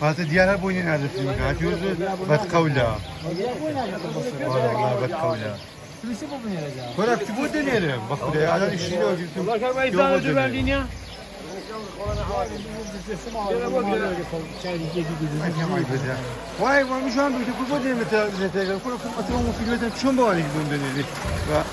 هذا ديالها بوينين هذا الفيلم هاتي بتقولها والله بتقولها ولا كتبوا دنيا بخدي على الشيء والله كان ما يزال دابا الدنيا واي وانا مش عم بتقول بدي متى زيتها كل فيلم في الوقت شلون بالي الدنيا